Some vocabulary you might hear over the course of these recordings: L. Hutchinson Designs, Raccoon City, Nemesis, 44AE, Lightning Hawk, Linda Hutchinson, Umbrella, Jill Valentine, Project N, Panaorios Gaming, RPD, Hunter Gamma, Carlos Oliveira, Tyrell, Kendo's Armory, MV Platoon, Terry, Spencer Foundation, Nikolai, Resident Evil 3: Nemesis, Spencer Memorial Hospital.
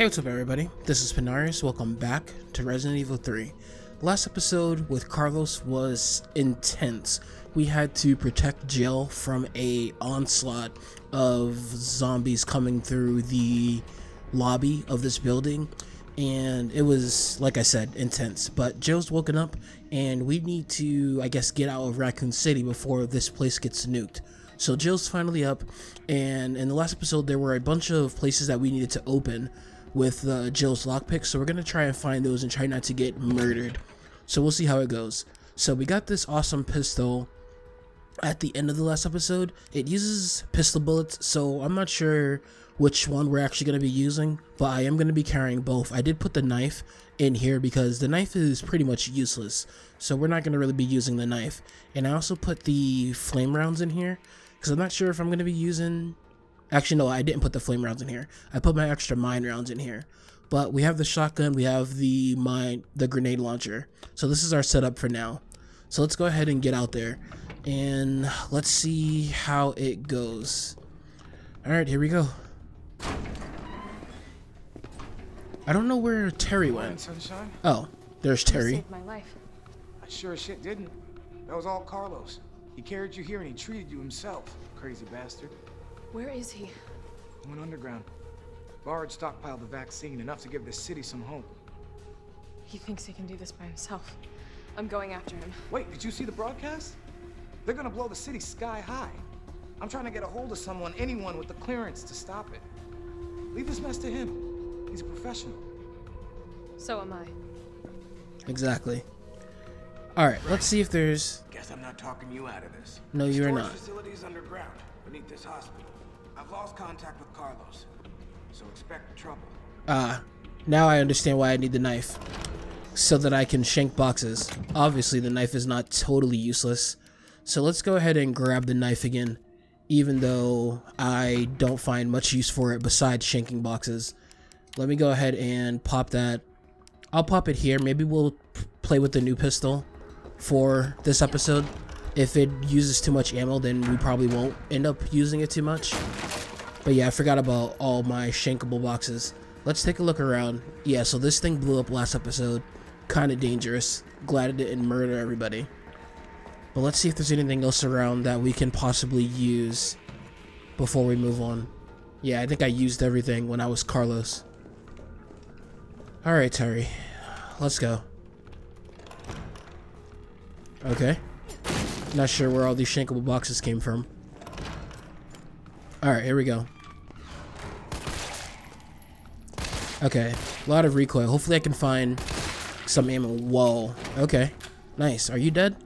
Hey, what's up everybody, this is Panaorios. Welcome back to Resident Evil 3. Last episode with Carlos was intense. We had to protect Jill from an onslaught of zombies coming through the lobby of this building. And it was, like I said, intense. But Jill's woken up and we need to, I guess, get out of Raccoon City before this place gets nuked. So Jill's finally up, and in the last episode there were a bunch of places that we needed to open with Jill's lockpicks, so we're gonna try and find those and try not to get murdered. So we'll see how it goes. So we got this awesome pistol at the end of the last episode. It uses pistol bullets, so I'm not sure which one we're actually gonna be using, but I am gonna be carrying both. I did put the knife in here because the knife is pretty much useless, so we're not gonna really be using the knife. And I also put the flame rounds in here because I'm not sure if I'm gonna be using... Actually, no, I didn't put the flame rounds in here. I put my extra mine rounds in here. But we have the shotgun, we have the grenade launcher. So this is our setup for now. So let's go ahead and get out there, and let's see how it goes. All right, here we go. I don't know where Terry went. Oh, there's Terry. You saved my life. I sure as shit didn't. That was all Carlos. He carried you here and he treated you himself. Crazy bastard. Where is he? He went underground. Bard stockpiled the vaccine, enough to give the city some hope. He thinks he can do this by himself. I'm going after him. Wait, did you see the broadcast? They're gonna blow the city sky high. I'm trying to get a hold of someone, anyone with the clearance to stop it. Leave this mess to him. He's a professional. So am I. Exactly. Alright, let's see if there's... Guess I'm not talking you out of this. No, you're not. Facilities underground, beneath this hospital. I've lost contact with Carlos, so expect trouble. Now I understand why I need the knife. So that I can shank boxes. Obviously, the knife is not totally useless. So let's go ahead and grab the knife again, even though I don't find much use for it besides shanking boxes. Let me go ahead and pop that. I'll pop it here. Maybe we'll play with the new pistol for this episode. If it uses too much ammo, then we probably won't end up using it too much. But yeah, I forgot about all my shankable boxes. Let's take a look around. Yeah, so this thing blew up last episode. Kind of dangerous. Glad it didn't murder everybody. But let's see if there's anything else around that we can possibly use before we move on. Yeah, I think I used everything when I was Carlos. Alright, Terry. Let's go. Okay. Not sure where all these shankable boxes came from. Alright, here we go. Okay. A lot of recoil. Hopefully I can find some ammo. Whoa. Okay. Nice. Are you dead?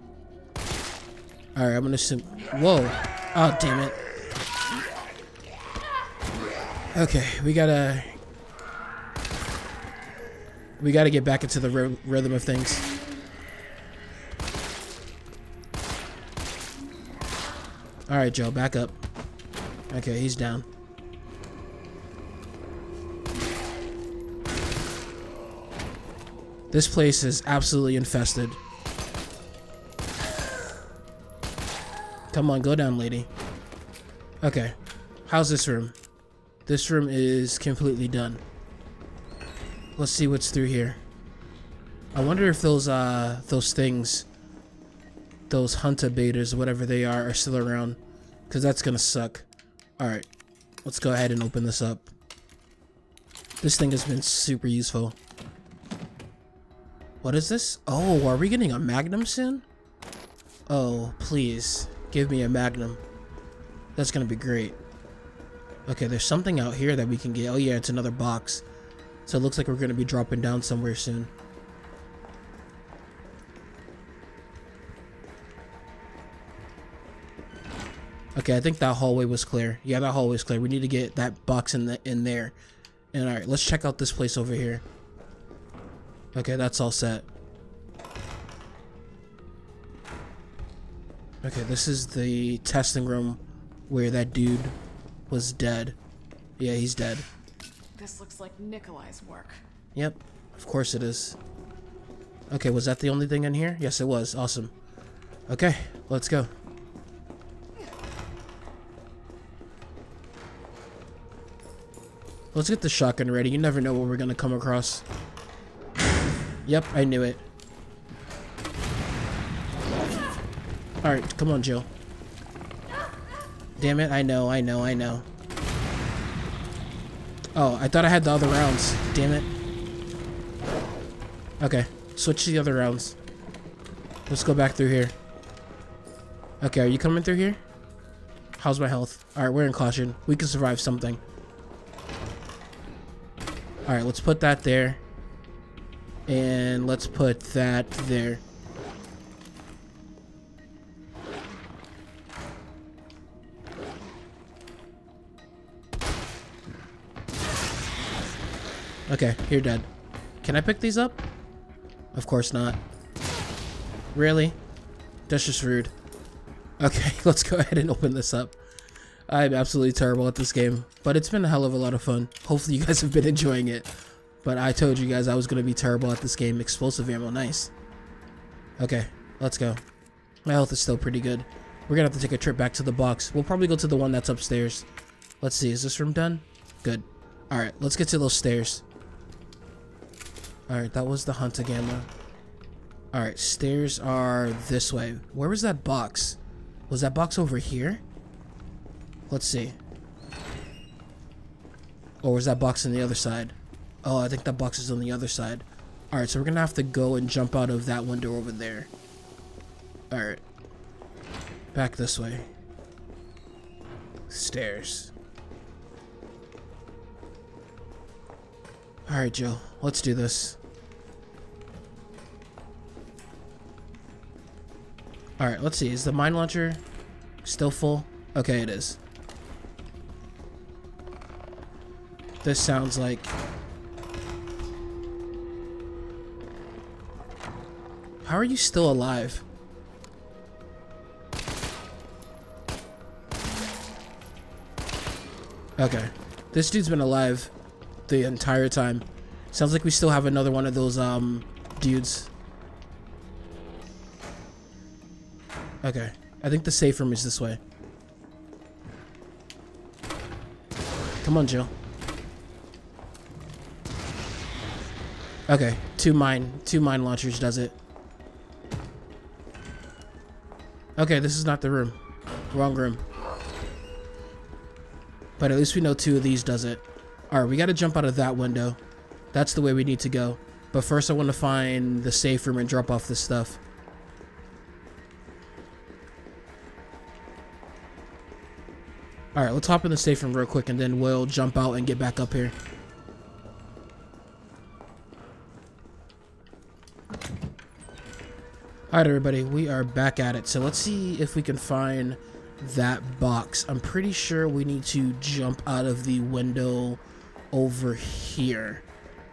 Alright, I'm gonna assume... Whoa. Oh, damn it. Okay, we gotta get back into the rhythm of things. Alright, Joe, back up. Okay, he's down. This place is absolutely infested. Come on, go down, lady. Okay, how's this room? This room is completely done. Let's see what's through here. I wonder if those hunter betas, whatever they are still around, because that's gonna suck. All right, let's go ahead and open this up. This thing has been super useful. What is this? Oh, are we getting a magnum soon? Oh, please give me a magnum. That's gonna be great. Okay, there's something out here that we can get. Oh yeah, it's another box. So it looks like we're going to be dropping down somewhere soon. Okay, I think that hallway was clear. Yeah, that hallway is clear. We need to get that box in there. And alright, let's check out this place over here. Okay, that's all set. Okay, this is the testing room where that dude was dead. Yeah, he's dead. This looks like Nikolai's work. Yep, of course it is. Okay, was that the only thing in here? Yes, it was. Awesome. Okay, let's go. Let's get the shotgun ready. You never know what we're gonna come across. Yep, I knew it. Alright, come on, Jill. Damn it, I know. Oh, I thought I had the other rounds. Damn it. Okay, switch to the other rounds. Let's go back through here. Okay, are you coming through here? How's my health? Alright, we're in caution. We can survive something. Alright, let's put that there. And let's put that there. Okay, you're dead. Can I pick these up? Of course not. Really? That's just rude. Okay, let's go ahead and open this up. I'm absolutely terrible at this game, but it's been a hell of a lot of fun. Hopefully you guys have been enjoying it, but I told you guys I was going to be terrible at this game. Explosive ammo, nice. Okay, let's go. My health is still pretty good. We're going to have to take a trip back to the box. We'll probably go to the one that's upstairs. Let's see, is this room done? Good. Alright, let's get to those stairs. Alright, that was the Hunter Gamma. Alright, stairs are this way. Where was that box? Was that box over here? Let's see. Or was that box on the other side? Oh, I think that box is on the other side. Alright, so we're gonna have to go and jump out of that window over there. Alright. Back this way. Stairs. Alright, Jill. Let's do this. Alright, let's see. Is the mine launcher still full? Okay, it is. This sounds like... How are you still alive? Okay. This dude's been alive the entire time. Sounds like we still have another one of those, dudes. Okay, I think the safe room is this way. Come on, Jill. Okay, two mine launchers does it. Okay, this is not the room. Wrong room. But at least we know two of these does it. Alright, we gotta jump out of that window. That's the way we need to go. But first I want to find the safe room and drop off this stuff. Alright, let's hop in the safe room real quick and then we'll jump out and get back up here. Alright everybody, we are back at it. So let's see if we can find that box. I'm pretty sure we need to jump out of the window over here.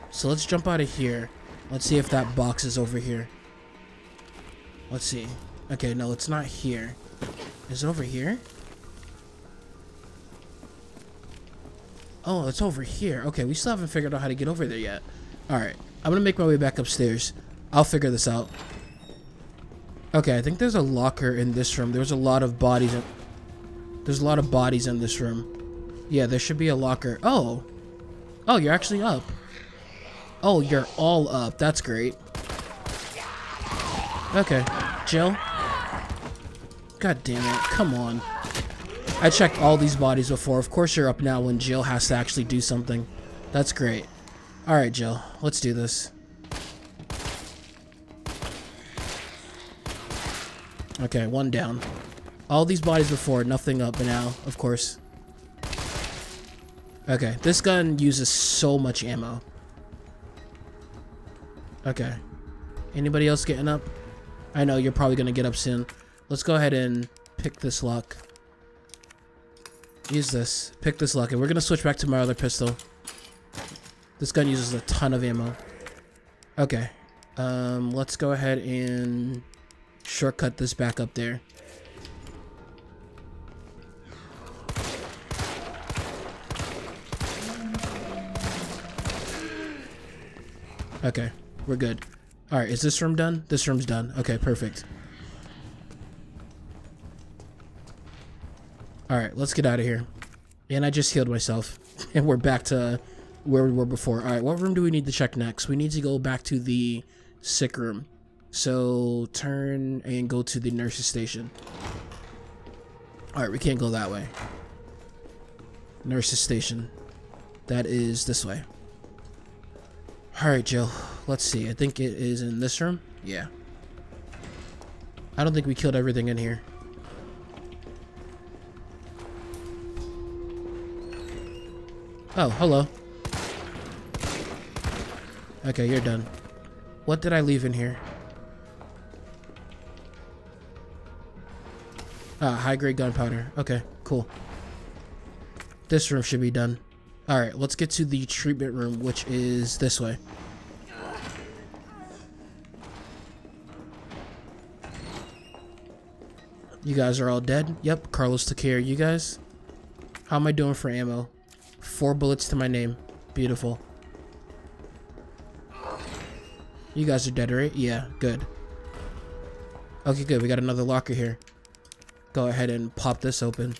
So let's jump out of here. Let's see if that box is over here. Let's see. Okay, no, it's not here. Is it over here? Oh, it's over here. Okay, we still haven't figured out how to get over there yet. Alright, I'm gonna make my way back upstairs. I'll figure this out. Okay, I think there's a locker in this room. There's a lot of bodies in... There's a lot of bodies in this room. Yeah, there should be a locker. Oh! Oh, you're actually up. Oh, you're all up. That's great. Okay, Jill. God damn it, come on. I checked all these bodies before. Of course you're up now when Jill has to actually do something. That's great. Alright, Jill. Let's do this. Okay, one down. All these bodies before. Nothing up now, of course. Okay, this gun uses so much ammo. Okay. Anybody else getting up? I know you're probably going to get up soon. Let's go ahead and pick this lock. Use this. Pick this lock, and we're gonna switch back to my other pistol. This gun uses a ton of ammo. Okay. Let's go ahead and shortcut this back up there. Okay, we're good. Alright, is this room done? This room's done. Okay, perfect. Alright, let's get out of here. And I just healed myself. And we're back to where we were before. Alright, what room do we need to check next? We need to go back to the sick room. So, turn and go to the nurse's station. Alright, we can't go that way. Nurse's station. That is this way. Alright, Jill. Let's see. I think it is in this room. Yeah. I don't think we killed everything in here. Oh, hello. Okay, you're done. What did I leave in here? Ah, high-grade gunpowder. Okay, cool. This room should be done. Alright, let's get to the treatment room, which is this way. You guys are all dead? Yep, Carlos took care of you guys. How am I doing for ammo? 4 bullets to my name. Beautiful. You guys are dead, right? Yeah, good. Okay, good. We got another locker here. Go ahead and pop this open.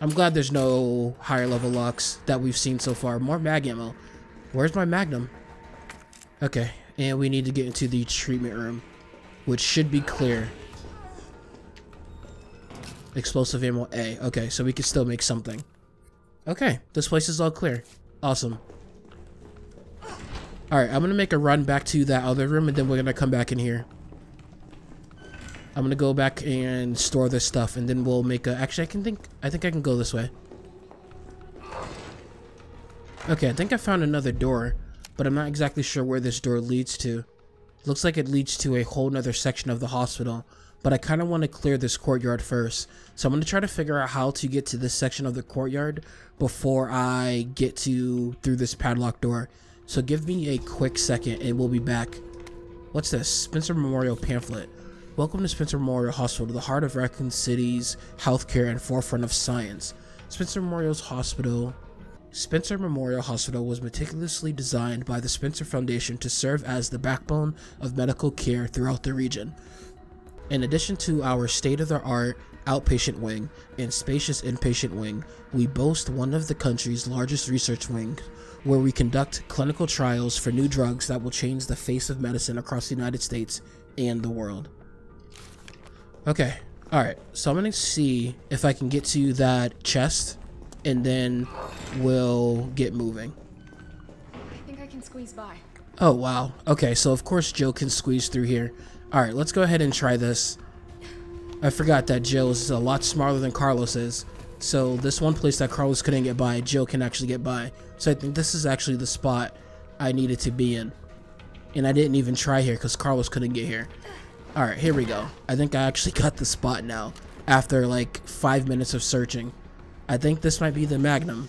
I'm glad there's no higher level locks that we've seen so far. More mag ammo. Where's my magnum? Okay, and we need to get into the treatment room, which should be clear. Explosive ammo A. Okay, so we can still make something. Okay, this place is all clear. Awesome. Alright, I'm going to make a run back to that other room, and then we're going to come back in here. I'm going to go back and store this stuff, and then we'll make a... Actually, I think I can go this way. Okay, I think I found another door, but I'm not exactly sure where this door leads to. Looks like it leads to a whole nother section of the hospital. But I kind of want to clear this courtyard first. So I'm going to try to figure out how to get to this section of the courtyard before I get to through this padlock door. So give me a quick second and we'll be back. What's this? Spencer Memorial pamphlet. Welcome to Spencer Memorial Hospital, the heart of Raccoon City's healthcare and forefront of science. Spencer Memorial Hospital was meticulously designed by the Spencer Foundation to serve as the backbone of medical care throughout the region. In addition to our state-of-the-art outpatient wing and spacious inpatient wing, we boast one of the country's largest research wings, where we conduct clinical trials for new drugs that will change the face of medicine across the United States and the world. Okay, alright, so I'm going to see if I can get to that chest, and then we'll get moving. I think I can squeeze by. Oh, wow. Okay, so of course Jill can squeeze through here. Alright, let's go ahead and try this. I forgot that Jill is a lot smarter than Carlos is. So this one place that Carlos couldn't get by, Jill can actually get by. So I think this is actually the spot I needed to be in. And I didn't even try here because Carlos couldn't get here. Alright, here we go. I think I actually got the spot now. After like 5 minutes of searching. I think this might be the Magnum.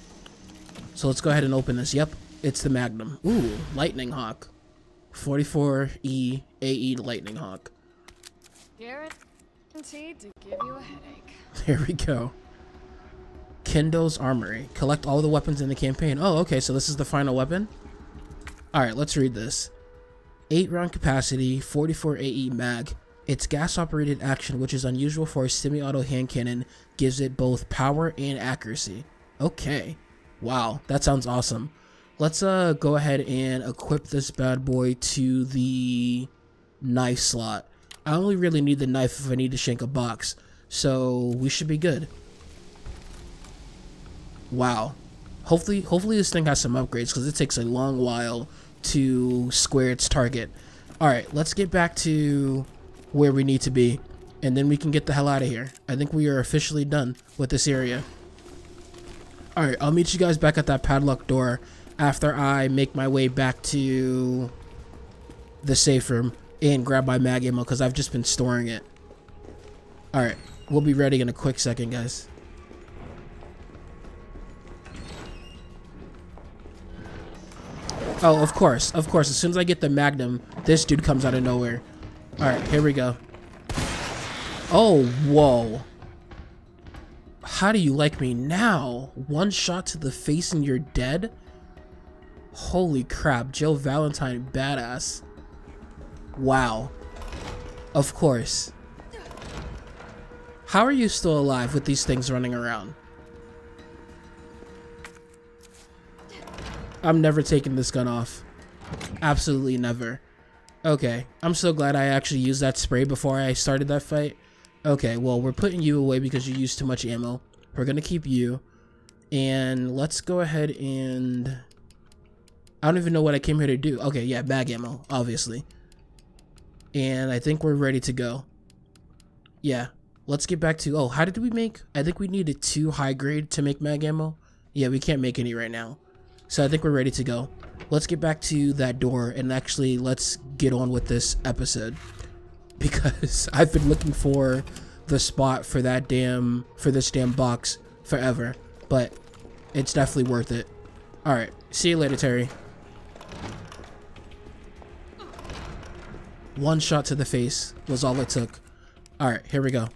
So let's go ahead and open this. Yep, it's the Magnum. Ooh, Lightning Hawk. 44AE Lightning Hawk. Guaranteed to give you a headache. There we go. Kendo's Armory. Collect all the weapons in the campaign. Oh, okay, so this is the final weapon? Alright, let's read this. 8-round capacity, 44 AE mag. Its gas-operated action, which is unusual for a semi-auto hand cannon, gives it both power and accuracy. Okay. Wow, that sounds awesome. Let's go ahead and equip this bad boy to the knife slot. I only really need the knife if I need to shank a box, so we should be good. Wow. Hopefully this thing has some upgrades, because it takes a long while to square its target. Alright, let's get back to where we need to be, and then we can get the hell out of here. I think we are officially done with this area. Alright, I'll meet you guys back at that padlock door after I make my way back to the safe room and grab my mag ammo, because I've just been storing it. Alright, we'll be ready in a quick second, guys. Oh, of course, as soon as I get the Magnum, this dude comes out of nowhere. Alright, here we go. Oh, whoa. How do you like me now? One shot to the face and you're dead? Holy crap, Jill Valentine, badass. Wow. Of course. How are you still alive with these things running around? I'm never taking this gun off. Absolutely never. Okay, I'm so glad I actually used that spray before I started that fight. Okay, well, we're putting you away because you used too much ammo. We're gonna keep you. And let's go ahead and... I don't even know what I came here to do. Okay, yeah, bag ammo, obviously. And I think we're ready to go. Yeah, let's get back to... Oh, how did we make... I think we needed 2 high grade to make mag ammo. Yeah, we can't make any right now. So I think we're ready to go. Let's get back to that door and actually let's get on with this episode. Because I've been looking for the spot for that damn... for this damn box forever. But it's definitely worth it. Alright, see you later, Terry. One shot to the face was all it took. Alright, here we go.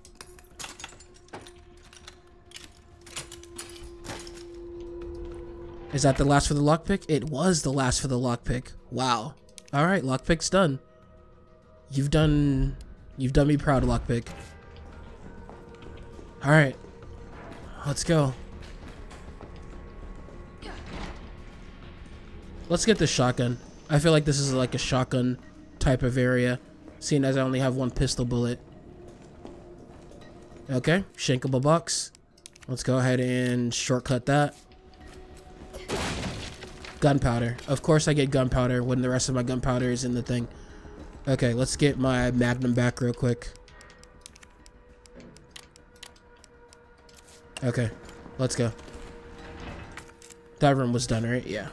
Is that the last for the lockpick? It was the last for the lockpick. Wow. Alright, lockpick's done. You've done me proud, lockpick. Alright. Let's go. Let's get the shotgun. I feel like this is like a shotgun type of area, seeing as I only have 1 pistol bullet. Okay, shankable box. Let's go ahead and shortcut that. Gunpowder. Of course I get gunpowder when the rest of my gunpowder is in the thing. Okay, let's get my magnum back real quick. Okay, let's go. That room was done, right? Yeah.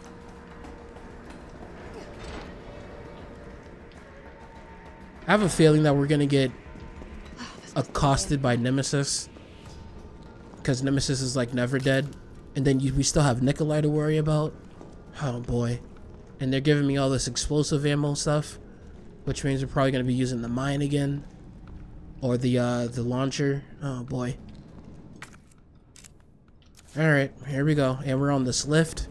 I have a feeling that we're gonna get accosted by Nemesis, because Nemesis is like never dead, and then we still have Nikolai to worry about. Oh boy. And they're giving me all this explosive ammo stuff, which means we're probably gonna be using the mine again, or the launcher. Oh boy. Alright, here we go. And we're on this lift,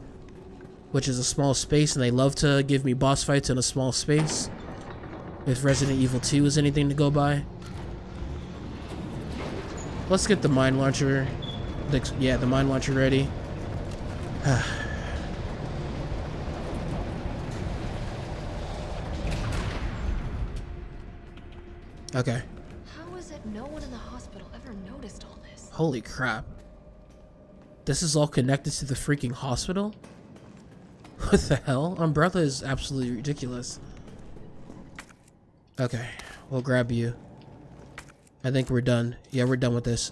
which is a small space, and they love to give me boss fights in a small space. If Resident Evil 2 is anything to go by. Let's get the mine launcher. Yeah, the mine launcher ready. Okay. How is it no one in the hospital ever noticed all this? Holy crap. This is all connected to the freaking hospital? What the hell? Umbrella is absolutely ridiculous. Okay, we'll grab you. I think we're done. Yeah, we're done with this.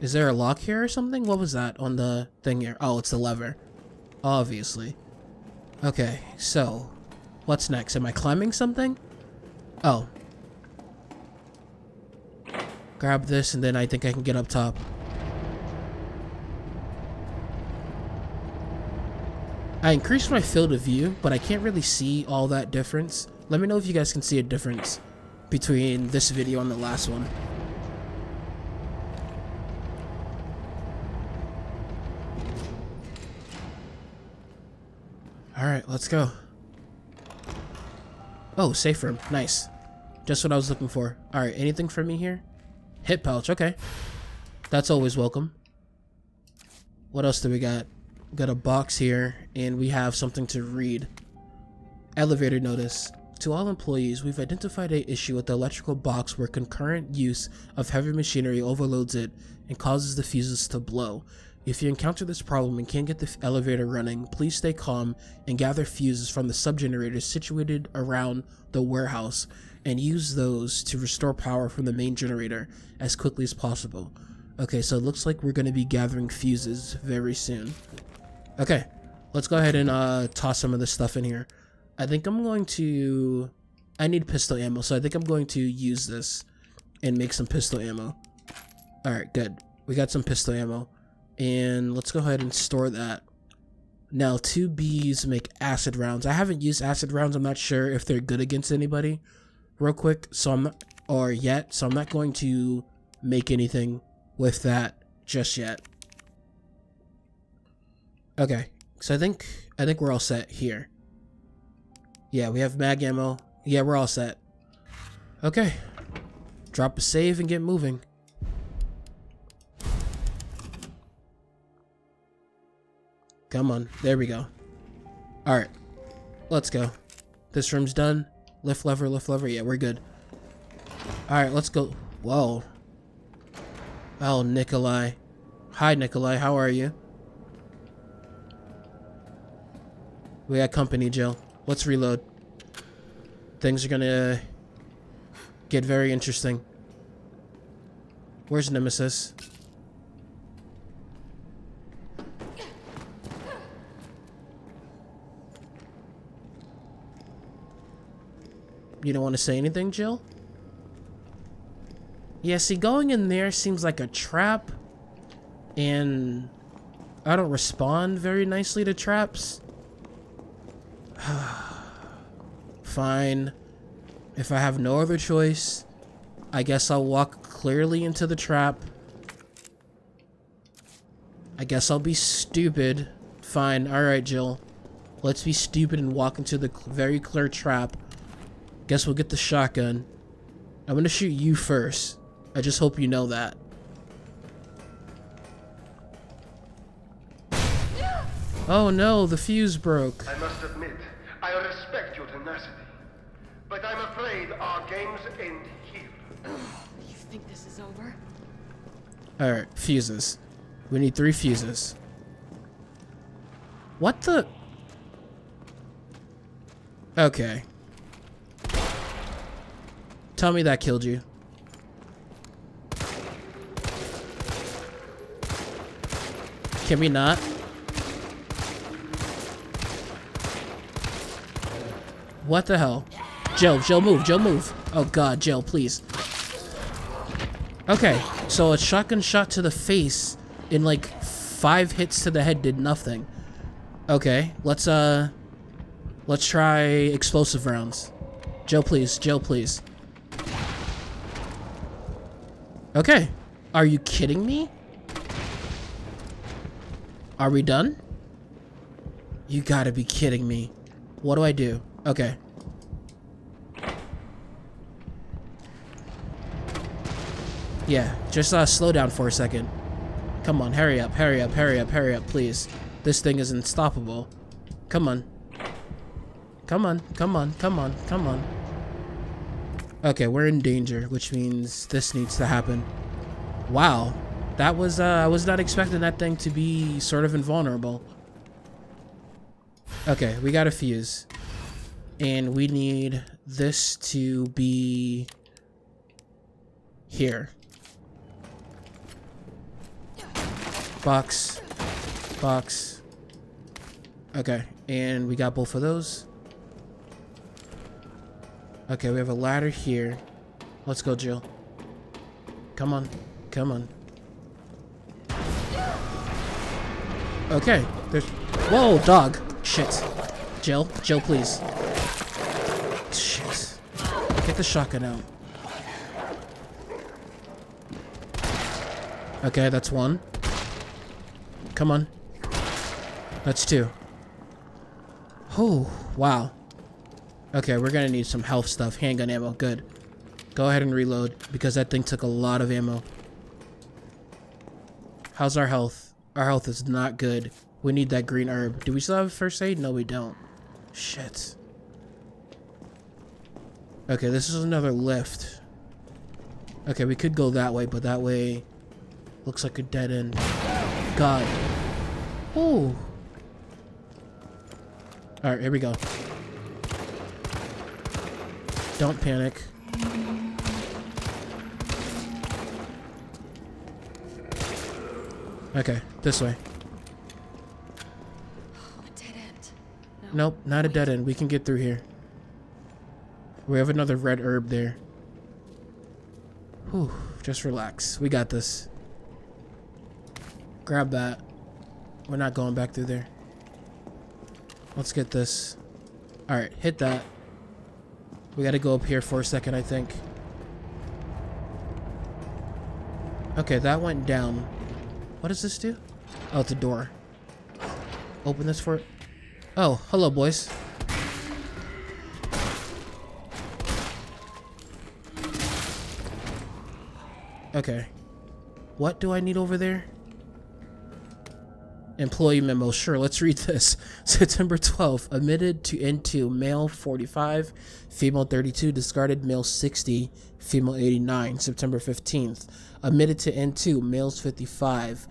Is there a lock here or something? What was that on the thing here? Oh, it's the lever. Obviously. Okay, so what's next? Am I climbing something? Oh. Grab this and then I think I can get up top. I increased my field of view, but I can't really see all that difference. Let me know if you guys can see a difference between this video and the last one. Alright, let's go. Oh, safe room. Nice. Just what I was looking for. Alright, anything for me here? Hip pouch, okay. That's always welcome. What else do we got? We got a box here, and we have something to read. Elevator notice. To all employees, we've identified an issue with the electrical box where concurrent use of heavy machinery overloads it and causes the fuses to blow. If you encounter this problem and can't get the elevator running, please stay calm and gather fuses from the sub-generators situated around the warehouse and use those to restore power from the main generator as quickly as possible. Okay, so it looks like we're going to be gathering fuses very soon. Okay, let's go ahead and toss some of this stuff in here. I think I'm going to... I need pistol ammo, so I think I'm going to use this and make some pistol ammo. Alright, good. We got some pistol ammo. And let's go ahead and store that. Now, 2 Bs make acid rounds. I haven't used acid rounds. I'm not sure if they're good against anybody. Real quick, so I'm not... Or yet, so I'm not going to make anything with that just yet. Okay, so I think we're all set here. Yeah, we have mag ammo. Yeah, we're all set. Okay. Drop a save and get moving. Come on. There we go. Alright. Let's go. This room's done. Lift lever, lift lever. Yeah, we're good. Alright, let's go. Whoa. Oh, Nikolai. Hi, Nikolai. How are you? We got company, Jill. Let's reload. Things are gonna get very interesting. Where's Nemesis? You don't want to say anything, Jill? Yeah, see, going in there seems like a trap. And I don't respond very nicely to traps. Fine. If I have no other choice, I guess I'll walk clearly into the trap. I guess I'll be stupid. Fine. Alright, Jill. Let's be stupid and walk into the very clear trap. Guess we'll get the shotgun. I'm gonna shoot you first. I just hope you know that. Oh no, the fuse broke. I must admit, I respect your tenacity, but I'm afraid our games end here. You think this is over? Alright, fuses. We need 3 fuses. What the? Okay. Tell me that killed you. Can we not? What the hell? Jill, move. Jill, move. Oh, God, Jill, please. Okay, so a shotgun shot to the face in, like, 5 hits to the head did nothing. Okay, let's try explosive rounds. Jill, please. Jill, please. Okay. Are you kidding me? Are we done? You gotta be kidding me. What do I do? Okay. Yeah, just slow down for a second. Come on, hurry up, please. This thing is unstoppable. Come on. Come on. Okay, we're in danger, which means this needs to happen. Wow. That was, I was not expecting that thing to be sort of invulnerable. Okay, we got a fuse. And we need this to be here. Box. Okay, and we got both of those. Okay, we have a ladder here. Let's go, Jill. Come on. Okay, there's... Whoa, dog. Shit. Jill, please. Shit. Get the shotgun out. Okay, that's 1. Come on. That's 2. Oh, wow. Okay, we're gonna need some health stuff. Handgun ammo, good. Go ahead and reload, because that thing took a lot of ammo. How's our health? Our health is not good. We need that green herb. Do we still have first aid? No, we don't. Shit. Okay, this is another lift. Okay, we could go that way, but that way looks like a dead end. God. Ooh. Alright, here we go. Don't panic. Okay, this way. A dead end. Nope, not a dead end. We can get through here. We have another red herb there. Whew, just relax. We got this. Grab that. We're not going back through there. Let's get this. Alright, hit that. We gotta go up here for a second, I think. Okay, that went down. What does this do? Oh, it's a door. Open this for... Oh, hello, boys. Okay. What do I need over there? Employee memo. Sure, let's read this. September 12th. Admitted to into male 45, female 32, discarded male 60, female 89. September 15th. Admitted to into males 55,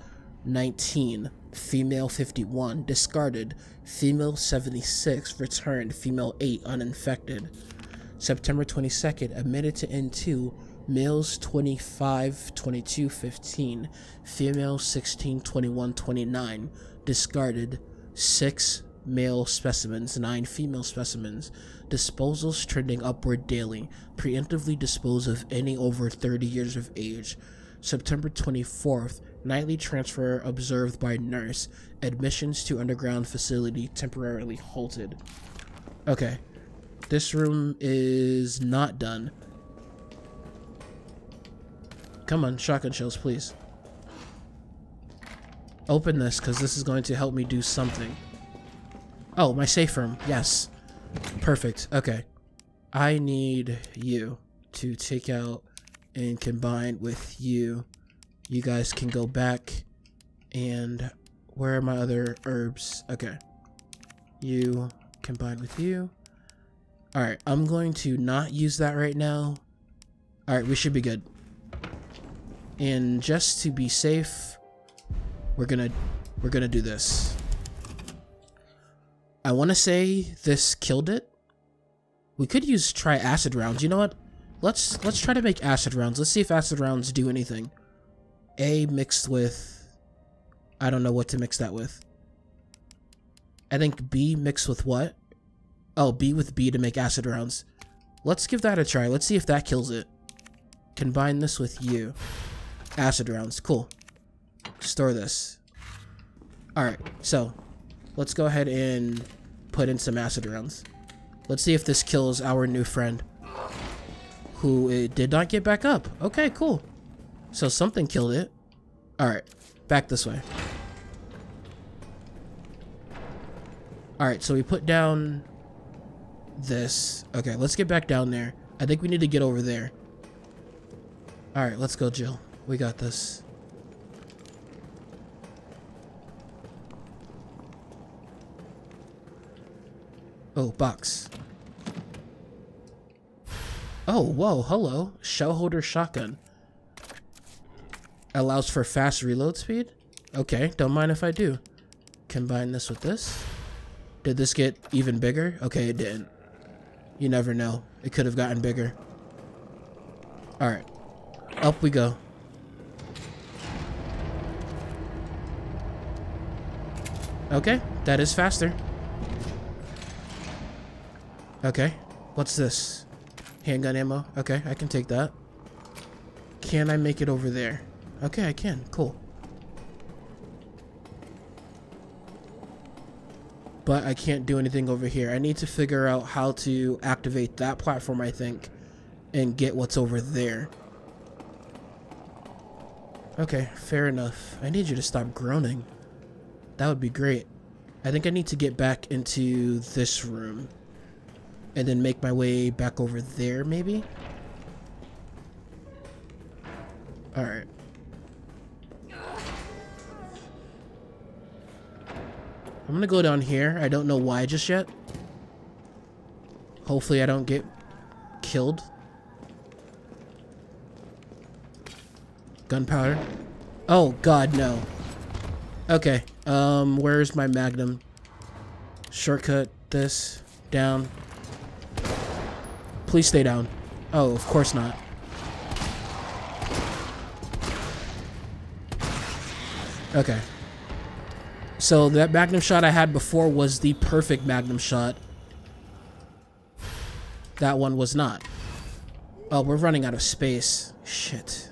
19, female 51, discarded, female 76, returned, female 8, uninfected. September 22nd. Admitted to N2, males 25, 22, 15, female 16, 21, 29, discarded, 6 male specimens, 9 female specimens. Disposals trending upward daily. Preemptively dispose of any over 30 years of age. September 24th. Nightly transfer observed by nurse. Admissions to underground facility temporarily halted. Okay. This room is not done. Come on, shotgun shells, please. Open this, because this is going to help me do something. Oh, my safe room. Yes. Perfect. Okay. I need you to take out and combine with you. You guys can go back. And where are my other herbs? Okay. You combine with you. Alright, I'm going to not use that right now. Alright, we should be good. And just to be safe, we're gonna do this. I wanna say this killed it. We could use try acid rounds. You know what? Let's try to make acid rounds. Let's see if acid rounds do anything. A mixed with, I don't know what to mix that with. I think B mixed with what? Oh, B with B to make acid rounds. Let's give that a try. Let's see if that kills it. Combine this with you. Acid rounds. Cool. Store this. Alright, so let's go ahead and put in some acid rounds. Let's see if this kills our new friend, who it did not get back up. Okay, cool. So something killed it. Alright, back this way. Alright, so we put down this. Okay, let's get back down there. I think we need to get over there. Alright, let's go, Jill. We got this. Oh, box. Oh, whoa, hello. Shell holder shotgun. Allows for fast reload speed? Okay, don't mind if I do. Combine this with this. Did this get even bigger? Okay, it didn't. You never know. It could have gotten bigger. Alright. Up we go. Okay, that is faster. Okay, what's this? Handgun ammo. Okay, I can take that. Can I make it over there? Okay, I can. Cool. But I can't do anything over here. I need to figure out how to activate that platform, I think, and get what's over there. Okay, fair enough. I need you to stop groaning. That would be great. I think I need to get back into this room and then make my way back over there, maybe? Alright. I'm gonna go down here. I don't know why just yet. Hopefully I don't get killed. Gunpowder. Oh god, no. Okay, where's my magnum? Shortcut this down. Please stay down. Oh, of course not. Okay. So that magnum shot I had before was the perfect magnum shot. That one was not. Oh, we're running out of space. Shit.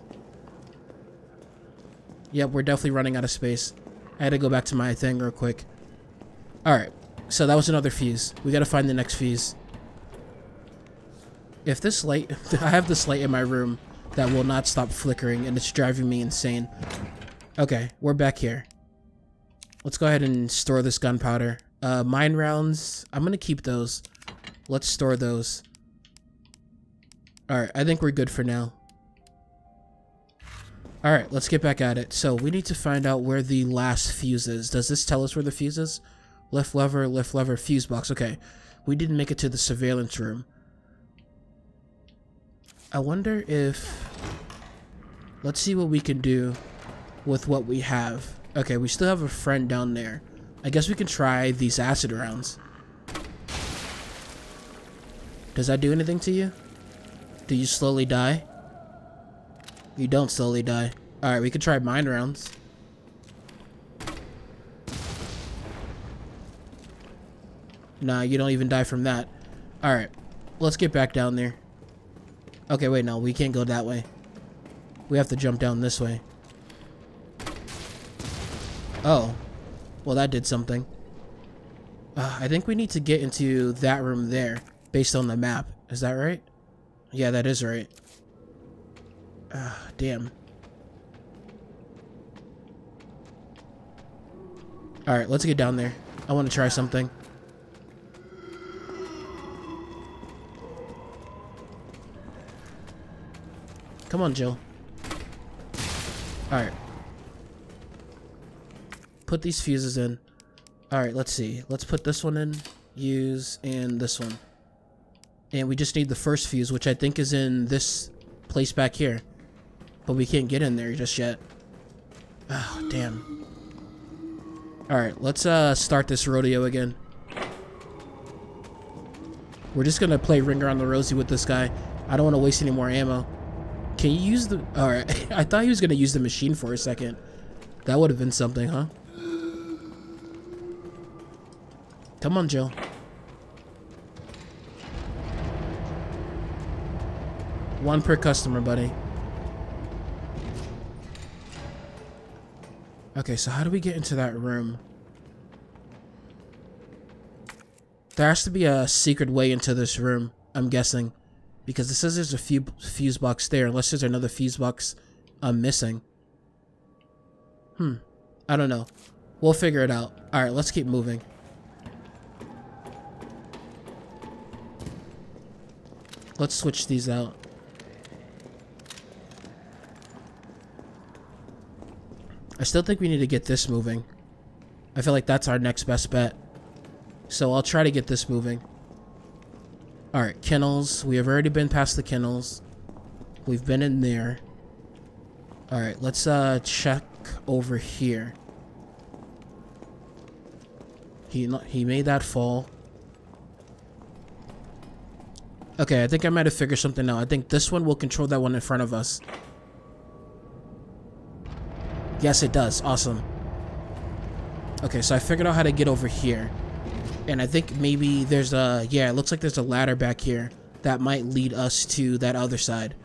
Yep, we're definitely running out of space. I had to go back to my thing real quick. Alright, so that was another fuse. We gotta find the next fuse. If this light... I have this light in my room that will not stop flickering, and it's driving me insane. Okay, we're back here. Let's go ahead and store this gunpowder. Mine rounds, I'm gonna keep those. Let's store those. Alright, I think we're good for now. Alright, let's get back at it. So, we need to find out where the last fuse is. Does this tell us where the fuse is? Left lever, fuse box. Okay. We didn't make it to the surveillance room. I wonder if... Let's see what we can do with what we have. Okay, we still have a friend down there. I guess we can try these acid rounds. Does that do anything to you? Do you slowly die? You don't slowly die. Alright, we can try mine rounds. Nah, you don't even die from that. Alright, let's get back down there. Okay, wait, no, we can't go that way. We have to jump down this way. Oh. Well, that did something. I think we need to get into that room there, based on the map. Is that right? Yeah, that is right. Damn. Alright, let's get down there. I want to try something. Come on, Jill. Alright. Put these fuses in. Alright, let's see. Let's put this one in. Use, and this one. And we just need the first fuse, which I think is in this place back here. But we can't get in there just yet. Oh, damn. Alright, let's start this rodeo again. We're just gonna play Ring Around the Rosie with this guy. I don't want to waste any more ammo. Can you use the... Alright, I thought he was gonna use the machine for a second. That would have been something, huh? Come on, Jill. One per customer, buddy. Okay, so how do we get into that room? There has to be a secret way into this room, I'm guessing. Because it says there's a fuse box there, unless there's another fuse box I'm missing. I don't know. We'll figure it out. Alright, let's keep moving. Let's switch these out. I still think we need to get this moving. I feel like that's our next best bet. So I'll try to get this moving. Alright, kennels. We have already been past the kennels. We've been in there. Alright, let's check over here. He made that fall. Okay, I think I might have figured something out. I think this one will control that one in front of us. Yes, it does. Awesome. Okay, so I figured out how to get over here. And I think maybe there's a... Yeah, it looks like there's a ladder back here that might lead us to that other side.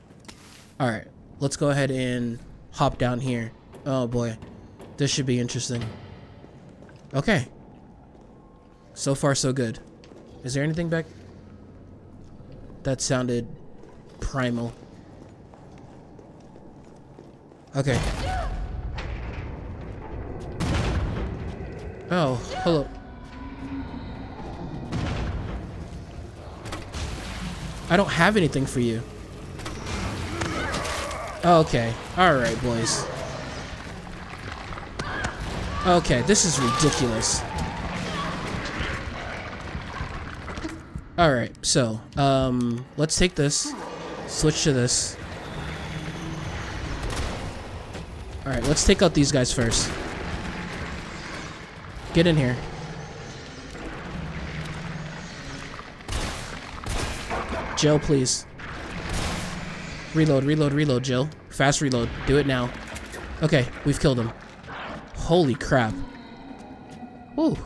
Alright, let's go ahead and hop down here. Oh, boy. This should be interesting. Okay. So far, so good. Is there anything back... That sounded... primal. Okay. Oh, hello. I don't have anything for you. Okay. Alright, boys. Okay, this is ridiculous. Alright, so, let's take this. Switch to this. Alright, let's take out these guys first. Get in here. Jill, please. Reload, reload, reload, Jill. Fast reload. Do it now. Okay, we've killed him. Holy crap. Ooh.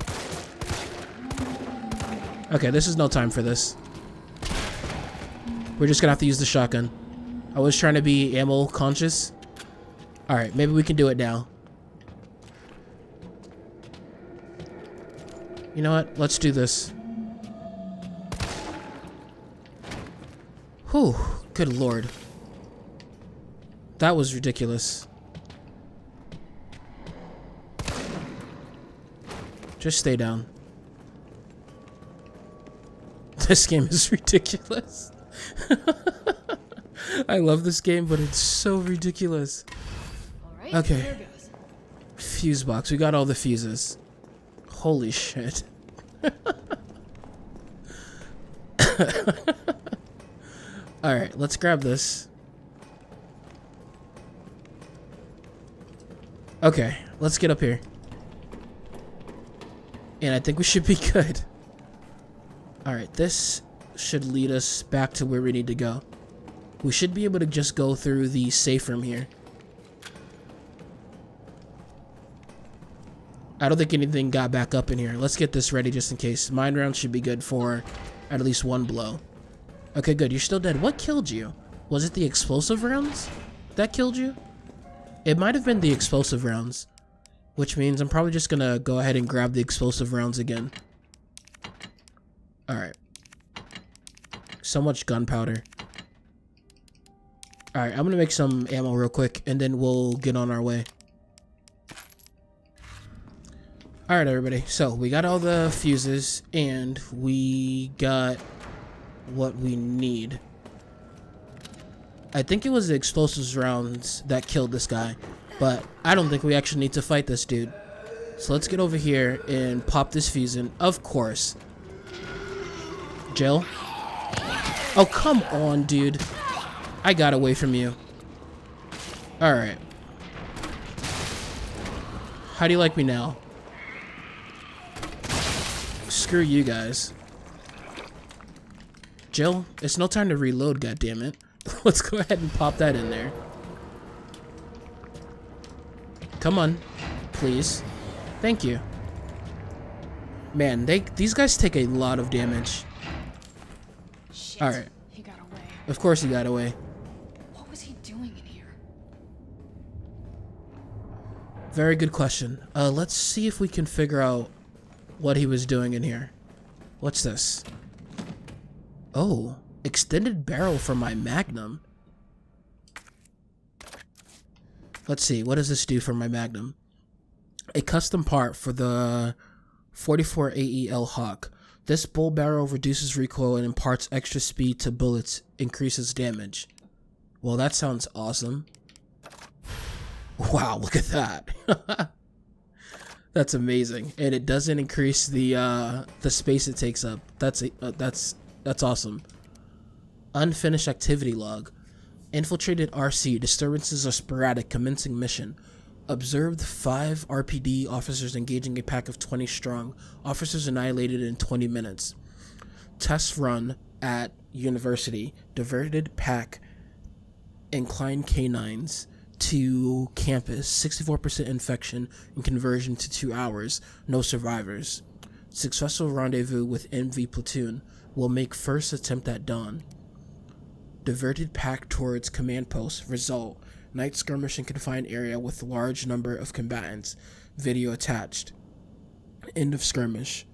Okay, this is no time for this. We're just gonna have to use the shotgun. I was trying to be ammo conscious. Alright, maybe we can do it now. You know what? Let's do this. Whew. Good lord. That was ridiculous. Just stay down. This game is ridiculous. I love this game, but it's so ridiculous. Okay. Fuse box. We got all the fuses. Holy shit. Alright, let's grab this. Okay, let's get up here. And I think we should be good. Alright, this should lead us back to where we need to go. We should be able to just go through the safe room here. I don't think anything got back up in here. Let's get this ready just in case. Mind round should be good for at least one blow. Okay, good. You're still dead. What killed you? Was it the explosive rounds that killed you? It might have been the explosive rounds, which means I'm probably just gonna go ahead and grab the explosive rounds again. All right. So much gunpowder. All right, I'm gonna make some ammo real quick and then we'll get on our way. All right, everybody. So we got all the fuses and we got what we need. I think it was the explosives rounds that killed this guy, but I don't think we actually need to fight this dude. So let's get over here and pop this fuse in. Of course. Jill. Oh, come on, dude. I got away from you. All right. How do you like me now? Screw you guys. Jill, it's no time to reload, goddammit. Let's go ahead and pop that in there. Come on, please. Thank you. Man, these guys take a lot of damage. Shit, all right. He got away. Of course he got away. What was he doing in here? Very good question. Let's see if we can figure out what he was doing in here. What's this? Oh, extended barrel for my magnum. Let's see, what does this do for my magnum? A custom part for the 44AE Hawk. This bull barrel reduces recoil and imparts extra speed to bullets, increases damage. Well, that sounds awesome. Wow, look at that. That's amazing, and it doesn't increase the space it takes up. That's awesome. Unfinished activity log. Infiltrated RC. Disturbances are sporadic. Commencing mission. Observed 5 RPD officers engaging a pack of 20 strong. Officers annihilated in 20 minutes. Test run at university. Diverted pack. Inclined canines to campus. 64% infection and conversion to 2 hours. No survivors. Successful rendezvous with MV Platoon. Will make first attempt at dawn. Diverted pack towards command post. Result. Night skirmish in confined area with large number of combatants. Video attached. End of skirmish.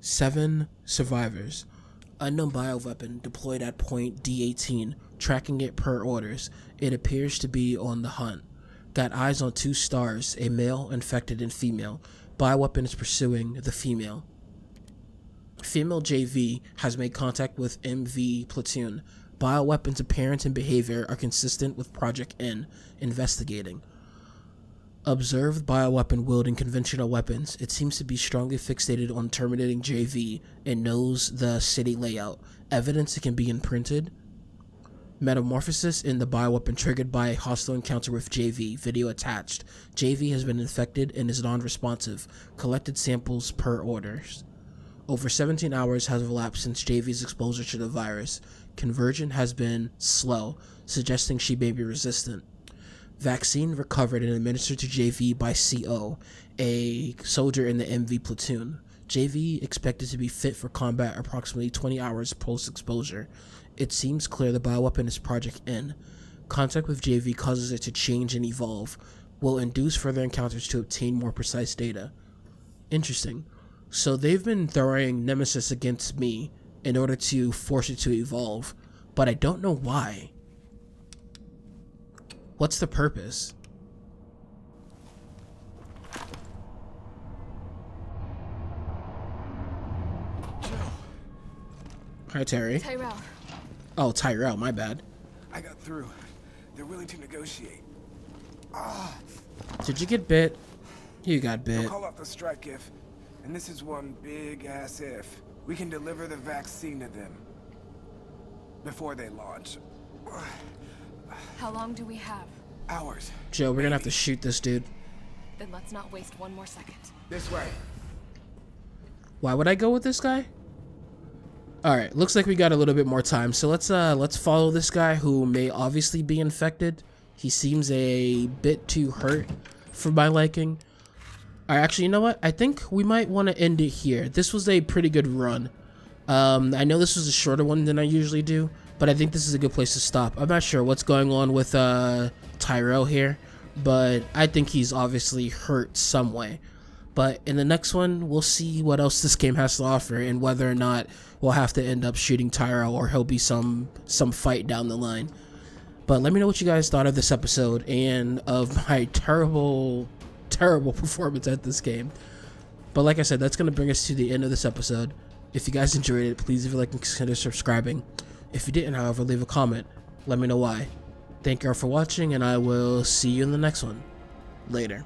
7 survivors. Unknown bioweapon deployed at point D18. Tracking it per orders. It appears to be on the hunt. Got eyes on 2 stars, a male infected and female. Bioweapon is pursuing the female. Female JV has made contact with MV Platoon. Bioweapons appearance and behavior are consistent with Project N. Investigating. Observed bioweapon wielding conventional weapons. It seems to be strongly fixated on terminating JV and knows the city layout. Evidence it can be imprinted. Metamorphosis in the bioweapon triggered by a hostile encounter with JV. Video attached. JV has been infected and is non-responsive. Collected samples per orders. Over 17 hours has elapsed since JV's exposure to the virus. Conversion has been slow, suggesting she may be resistant. Vaccine recovered and administered to JV by CO, a soldier in the MV platoon. JV expected to be fit for combat approximately 20 hours post-exposure. It seems clear the bioweapon is Project N. Contact with JV causes it to change and evolve, will induce further encounters to obtain more precise data. Interesting. So they've been throwing Nemesis against me in order to force it to evolve, but I don't know why. What's the purpose? Hi, Terry. Tyrell. Oh, Tyrell, my bad. I got through. They're willing to negotiate. Did you get bit? You got bit. We'll call off the strike if, and this is one big ass if, we can deliver the vaccine to them before they launch. How long do we have? Hours. Joe, we're gonna have to shoot this dude. Then let's not waste one more second. This way. Why would I go with this guy? All right, looks like we got a little bit more time, so let's follow this guy who may obviously be infected. He seems a bit too hurt for my liking. All right, actually, you know what? I think we might want to end it here. This was a pretty good run. I know this was a shorter one than I usually do, but I think this is a good place to stop. I'm not sure what's going on with Tyrell here, but I think he's obviously hurt some way. But in the next one, we'll see what else this game has to offer and whether or not we'll have to end up shooting Tyrell or he'll be some fight down the line. But let me know what you guys thought of this episode and of my terrible, terrible performance at this game. But like I said, that's going to bring us to the end of this episode. If you guys enjoyed it, please leave a like and consider subscribing. If you didn't, however, leave a comment. Let me know why. Thank you all for watching, and I will see you in the next one. Later.